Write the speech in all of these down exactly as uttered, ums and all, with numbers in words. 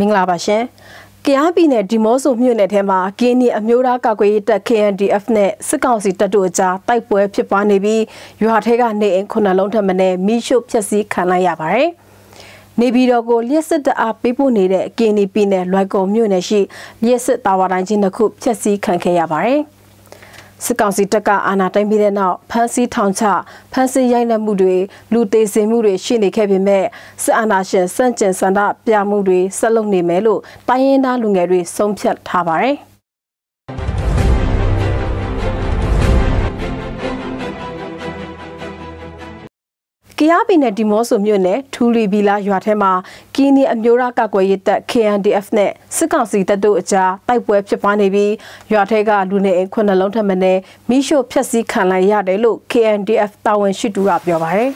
Minglabashe Kiabine Dimoso Munethema, Guinea Amura Kaguita K N D F ne Sikausi Taduja, Taipue Pipanibi, Yuhatega ne and Kunalonta Mane, Misho Piasi Kanayabare. Nibidogo Liesset up people needed Guinea Pine, Lago Muneshi, Liesset Tawaranjin the Coop Piasi Kankayabare. Sikansi Taka Anatamide now, Pansy Towncha, Pansy Yana Mudwe, Lute Semude, Shini Kebime, Sanashin, Sanchen Sanda, Pia Mudwe, Saloni Melo, Diana Lungeri, Sompiat Tabare. Kiabine Dimoso Mune, Tuli Bila Yuatema, Guinea and Yuraka Guayeta, K N D F net, Sikansi Tadoja, Taipue Pipanibi, Yuatega Lune and Kunalonta Mane, Misho Piasi Kanayade Lu, K N D F Tawan Shidurab Yavare.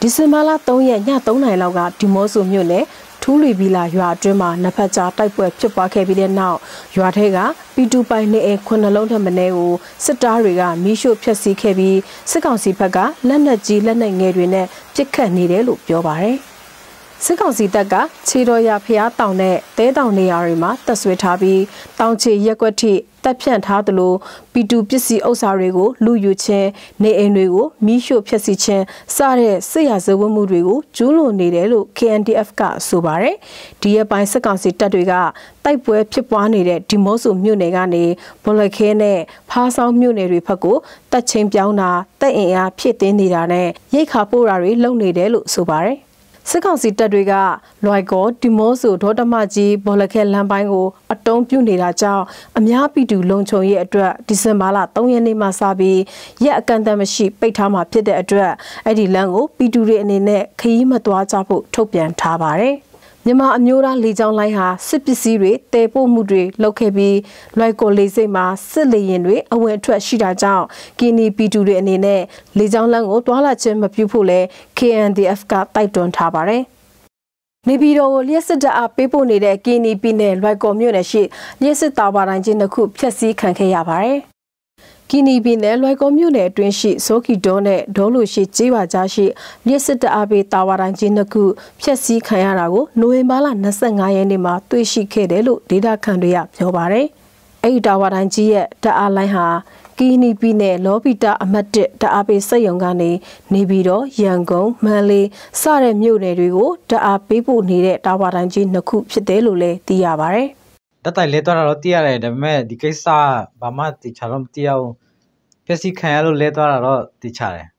Disimala Tonya Yatona Loga, Dimoso Mune, Tuli Bila Yuadrema, Napaja, Taipue Pipa Cabine now, Yuatega, Bidu by Ne and Kunalonta Maneo, Sadariga, Misho Piasi Kebi, Sikansi Paga, Lana G. Lana Nedrine, Chicken Nidelu Yavare. Sikansi Daga, Chiroya Pia Towne, Te Downe Arima, Taswetabi, Townche Yakwati, Tapian Tadlo, Bidu Pisi Osarego, Lu Yuche, Ne Enuego, Misho Piasiche, Sare, Seazo Mudrego, Julo Nidelo, K N D F K, Subare, Dear by Sikansi Taduga, Taipue Pipuanide, Dimoso Munegane, Polakene, Pasao Mune Ripago, Tachem Piauna, Taea Piete Nidane, Yakapurari, Lonidelo, Subare. Sikansi Tadriga, Loigo, Dimoso, Totamaji, Bolake Lambango, a Tom Punida Chow, a Miapi do Loncho Yatra, Disemala, Tonyani Masabi, Yakandamashi, Petama Pede Adra, Eddie Lango, Biduri and Nene, Kaimatuachapo, Topian Tabare. Nima Amura Lijan Laiha, Sipsiri, Tepo Mudri, Lokebi, Loigo Lezema, Silayenri, and went to a Shida Chow, Guinea Biduri and Nene, Lijan Lango, Dwalachem, a pupule, K N D F K Taidon Tabare. Nibido, Lieseda are people needed Guinea Pine, Loigo Muneshi, Lieset Tabaranjin the Coop, Piasi Kankayabare. Guinea Pine, Loigo Mune, Drinshi, Soki Done, Dolushi, Jiwajashi, Lieseda Abe Tawaranjin the Coop, Piasi Kayarago, Noemala Nasangayanima, Tuishi Kedelu, Dida Kanduya, Yobare. Eidawaranjia, the Alaiha. Guinea Pine, Lobita, Amate, the Abbey Sayongani, Nibido, Yango, Mali, Sare Munerigo, the Abbey needed Tawaranjin, the Coop, Delule, the Avare. That I later rotia, the me, the Kesa, Bamati, Charom Tiao, Pessi Calo later rot, the Chare.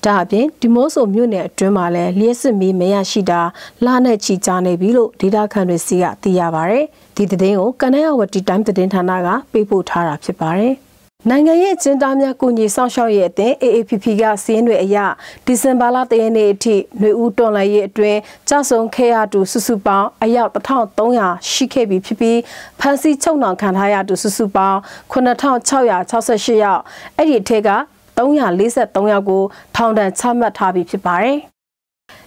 Dabin, Dimoso Mune, Dremale, Liesemi, Meashida, Lana Chitane Bilo, Dida Canresia, the Avare, Dideo, Canea, what did time the Dentanaga, people Tara Pipare. Nanga yet Damia Kuni Sanchoyete, A P P A Senwea, Disembala the N A T, Nuutona Yetre, Jason Kea to Susuba, Ayat the town Donya, Shikebi Pipi, Pansy Tonan Kanhaya to Susuba, Kunatan Choya, Tasashia, Eddie Tega, Donya Lisa Donyago, Town and Tama Tabi Pipare.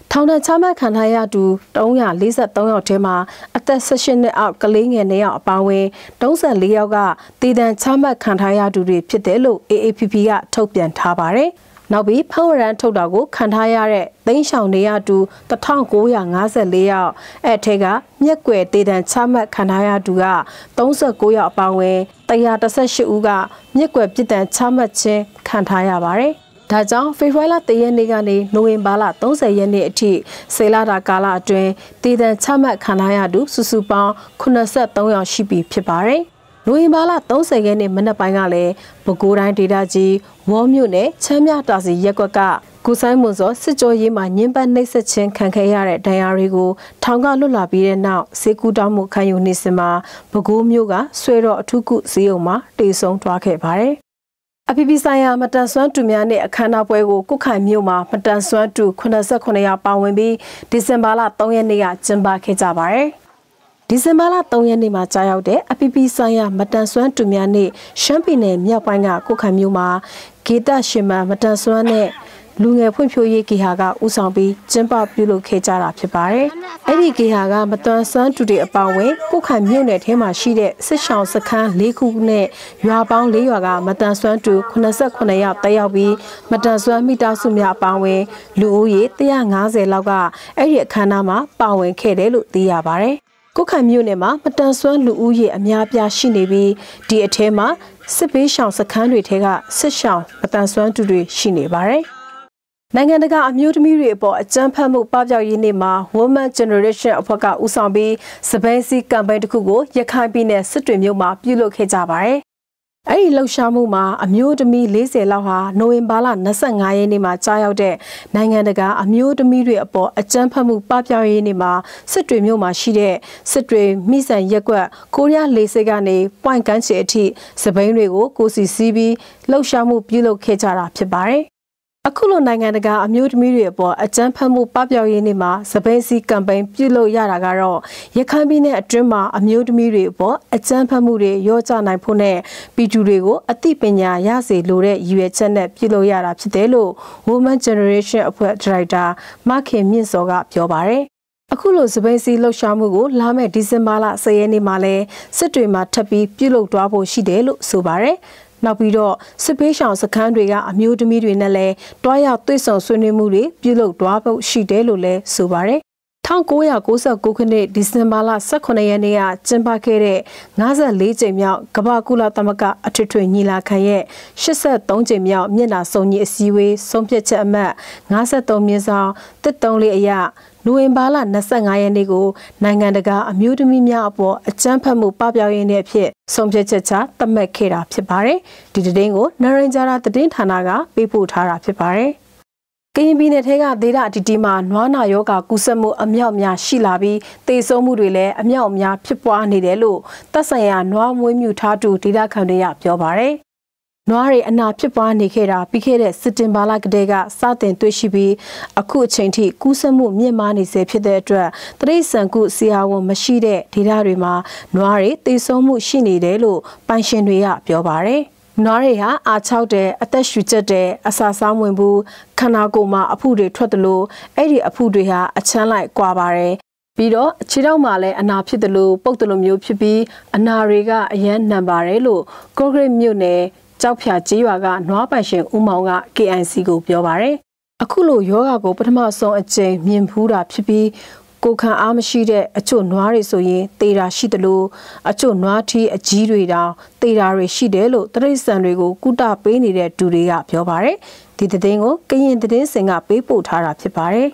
Town and Tama Kanhaya to Donya Lisa Donya Tema, at the session out Galing and Nea Bawe, Donsa Leoga, Didan Tama Kanhaya to Pidelo, A A P P A, Topian Tabare. Now be power and Todago, Kanhayare, then shall Nea do the town Goya Naza Leo, Etega, Yakwe, Didan Tama Kanhaya Duga, Donsa Goya Bawe, Diada Sashuga, Yakwe Didan Tama Che, Kanhaya Bare. Tajang Fivala Tianigani, Noimbala, Donsa Yeniti, Selada Gala Dre, Didan Tama Kanayadu, Susuba, Kunasa Donya Shibi Pipare, Noimbala, Donsa Yeni Menapangale, Boguran Didaji, Womune, Chamia Dazi Yagoga, Gusaimozo, Sijoyima, Nimba Nesa Chen Kankayare, Diarigo, Tanga Lula Bire now, Sekudamu Kayunisima, Bogum Yoga, Swero Tuku Sioma, Desong Twake Pare. A P P S I A Matansuan to Miane, a Kanapwego, Kukai Muma, Matansuan to Kunasakonea Pawimbi, Disembala Tongania, Jimba Ketabare. Disembala Tonganima Chayaude, a P P S I A Matansuan to Miane, Champine, Miapanga, Kukai Muma, Kita Shima, Matansuane, Lunga Pumpuye Kihaga Usambi, Jumpa Bulo Kejara Pibare, Eddie Kihaga, Matan San to the Abawe, who can unit him as she did, Seshan Sakan, Lekune, Yabang Leoga, Matan San to Kunasa Kunaya, Tayawi, Matan San Midasumia Bawe, Luye, Tiangaze Laga, Eddie Kanama, Bawe Kede, Tiabare. Kuka Munema, Matan Swan Luye, Amiabia Shinebi, dear Tema, Sipi shall secondary tega, Sishan, Matan Swan to do Shinebare. Nangandaga, a mute miracle, a jumper Mubabia Yinema, woman generation of Poka Usambi, Sabensi, Gambay to Kugo, Yakabine, Sitrim Yuma, Bulo Kejabare. Ay lo shamuma, a mute me lazy lawa, no imbala, Nasangayanima, child there. Nangandaga, a mute miracle, a jumper Mubabia Yinema, Sitrim Yuma, she there, Sitrim, Miss and Yakwa, Korea Lasegane, Pine Ganshi tea, Sabenrego, Gosi Sibi, Lo Shamu, Bulo Kejara, Pibare. A Kulon Nangandaga, a mute miracle, a jumper Mubabia Yinema, Sabensi, Campaign, Bulo Yaragaro. Yakambine, a drama, a mute miracle, a jumper Mure, Yota Naipone, Bijurego, a tipenya, Yase, Lure, Uetane, Bulo Yara Pidelo, woman generation of Poetrida, Maki Minsoga, Piobare. A Kulo Sabensi, Lo Shamugo, Lame, Disemala, Sayeni Male, Setrima, Tapi, Bulo Dwabo, Shidelo, Subare. Now we do. Special secondary a mute midway nale, dry out this on Sunday Murray, below Dwabo, she delule, Subare. Tangoya goes a coconut, Disnamala, Sakonayania, Jembakere, Naza Leje Miao, Kabakula Tamaka, a tritoy Nila Kaye, Shessa Donje Miao, Nina Sonia Siwe, Sompia Mat, Naza Domiza, the Donley Ya. Nuimbala Nasangayanego, Nangandaga, a mutiny meapo, a jumper mu babia in a pier, some checha, the makeda pipare, Didango, Naranjara the Dintanaga, Biputara pipare. Gaybinetega dida didima, Nwana yoga, Gusamu, a meomia, shilabi, they so mudule, a meomia, pipua nidelo, Tasaya, no mutatu, dida candia piobare. Noari and na pipa nikeda, picade, sitting balak dega, satin tushibi, a cool chainty, kusamu, miamani se pedra, tres and good siawo machide, tidarima, noari, they so mu shini de lo, panshinuia, piobare. Noria, a chow de, a tashucha de, a sasamwimbu, canagoma, a pude trotalo, edi a pudria, a chanlike guabare. Bido, Chidomale, and Apidalo, Bogdolomio pibi, and Nariga, a yen nambarelo, Gogre mune. Chapia Giwaga, Noapashi, Umaga, K N C go Biobare. A Kulo Yoga go Patamaso and J. Mimpura Pipi, Gokan Amashide, a Cho Noari Soye, Teda Shidalo, a Cho Noati, a Girida, Teda Reshidelo, Tres and Rego, Guda Benida, Duria Biobare, Didango, Gayan the Dancing up People Tara Pipare.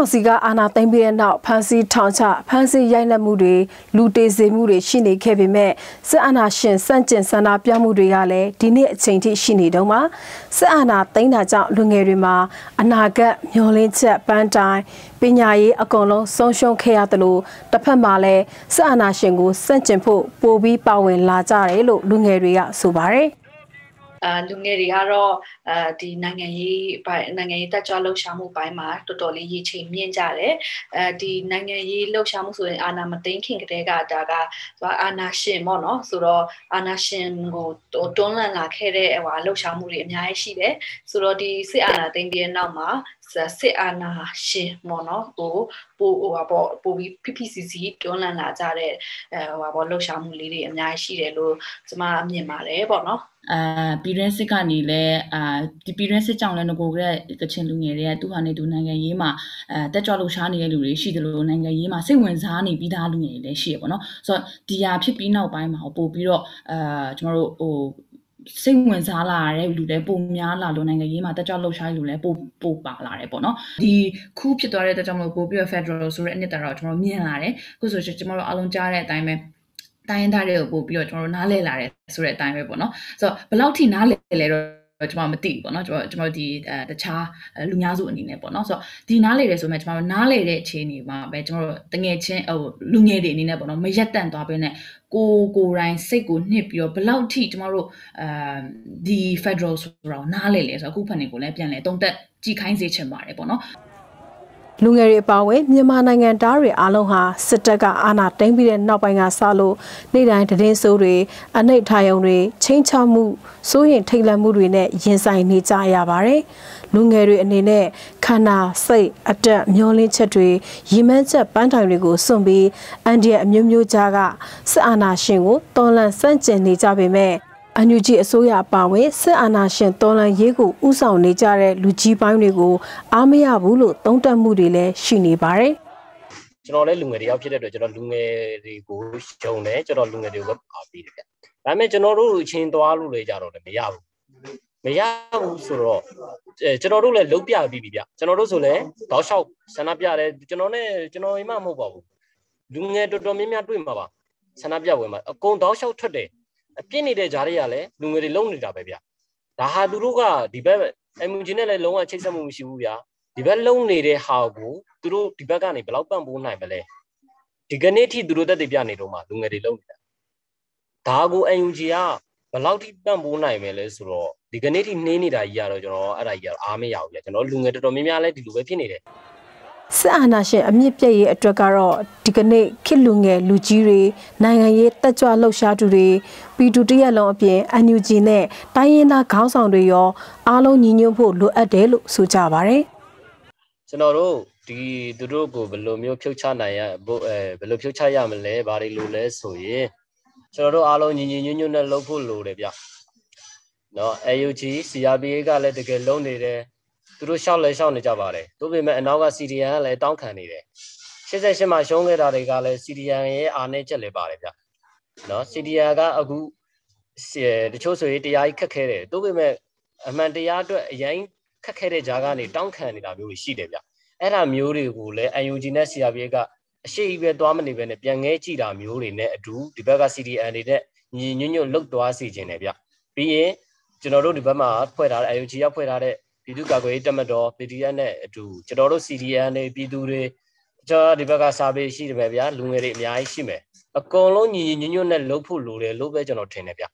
Siga Anna Tambi and now Pansy Tancha, Pansy Yana Mudi, Lute Zemuri, Shini Kevime, Sir Anna Shin, Sanchin Sana Piamudriale, Dine Sainti Shini Doma, Sir Anna Tainaja Lungerima, Anaga, Yolincha, Pantai, Binyaye, Akono, Sonshon Keatalo, Tapamale, Sir Anna Shingo, Sanchimpo, Bobi Bowen Lazarelo, Lungeria, Subare. Uh Lungeriaro uh the Nangayi by Nangayita Chalo Shamu by Mar to Dolly Yi Chi Mianjale, uh the Nangayi Lo Shamus Anamatin King Rega Daga Anashin Mono, Suro Anashin Go Dolan La Kere Lo Shamuri and Yaishide, Suro the Si Ana Dengia Nama, Si Ana Shi Mono, Bo Bo Wabo Bobi P P C C, Dolan Lazare, Wabo Lo Shamuli and Yaishide Lo Sama Mimare Bono. Uh, Pirense Canile, uh, the Pirense Changlan Gogre, the Chenlungeria, two hundred Nangayima, uh, the Jaloshani, Lurishi, the Nangayima, Sewens Hani, Vidalune, the Shibano. So, the Apipina by Mapo Biro, uh, tomorrow, oh, Sewens Ala, Lulepo, Miala, Lonangayima, the Jalosha, Lulepo, Popala, Rebono. The coup to the Jamopopio Federal Surrender, Mianare, who's a tomorrow Alonjare time. Diandario will be your Nale, Suret Time Rebono. So, Belauti Nale, Mamati, Bono, the Cha, Lunazu in Nebono. So, Dinale is much more Nale Chini, Betro, Dangachin, or Lungade in Nebono, Majetan Topine, Go Go Ryan Sego, Nip your Belauti tomorrow, um, the Federal Surround Nale, a Coupanico, Nepian, don't that G Kinds H M Marebono. Lungeri Pawe, Yamanang and Dari Aloha, Setaka Anna, Dangbi and Nopanga Salo, Nida and Densore, Anate Tayone, Chaincha Mu, Soy and Taylor Murine, Yensai Nita Yavare, Lungeri and Nene, Kana, Say, Ada, Myolin Chetri, Yimenta, Pantarigo, Sumbi, and dear Mumu Jaga, Sana Shingo, Dolan Sanchen Nita Beme. Anuji Soya Pawe, Sir Anashin, Dolan Yego, Usa Nijare, Luji Bamigo, Amia Bulu, Tonta Mudile, Shini Barre. General Lungary objected to Lungary Go, Shone, General Lungary work of it. I made General Chin to Alu Jaro, Mayabu. Mayabu Suro, General Lupia Bibia, General Sule, Tosha, Sanapia, Genone, Genoima Mobo. Dunga to Domimia Dumaba, Sanapia women, a con Tosha today. A penny de Jariale, Lungary Lonely Dabia. The Haduruga, the Bev, Emunginella Longa Chesamusia, the Bell Lonely de Hagu, Duru, Tibagani, Blaubambu Nibale. Tiganeti Druda de Bianidoma, Lungary Longa. Tago Engia, Balauti Bambu Nimeles Raw, the Ganeti Nini da Yaro, and I yell army out, and all Lunga Domimia let you wait Sanashe, a mipe, a dragaro, Tigane, Kilunge, Lugiri, Nangaye, Tatua Loshaduri, Piduria Lopie, and Eugene, Diana Calzandrio, Alo Nino Polo Adel Sujavare. Sonoro, the Durogo, Belomio Kilchana, Belopio Chayamale, Bari Lule, so ye. Sonoro Alo Nino Lopo Lubia. No, Ayuji, Siabiega let the get lonely through Charles on the Javare, to be met an August city and let down candy. She says, my shong at the gala city and a nature barrier. No, city aga a goo, the chosen A D I cacare, to be met a mandiato, a yang cacare jagani, down candy, I will see them. And I'm Muri Gule and Eugenesia Vega, she will dominate when a young agida Muri net drew the Baga city and the new look to our sea Geneva. Be General de Bama, put out Ayugia put out it. Pidugago, Pidiane, to Chadoro City and Pidure, Jadibaga Sabe, Shimavia, Lungere, Miaishime. A colon union and local lure, Lubejan or Tenebia.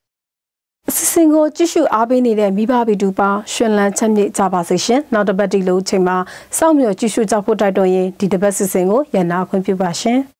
Single Jishu Abini and Bibabi Duba, Shenland Tamni Tabasation, not a bad low tema, some your Jishu Zapota doye, did the best single, Yana Compubashin.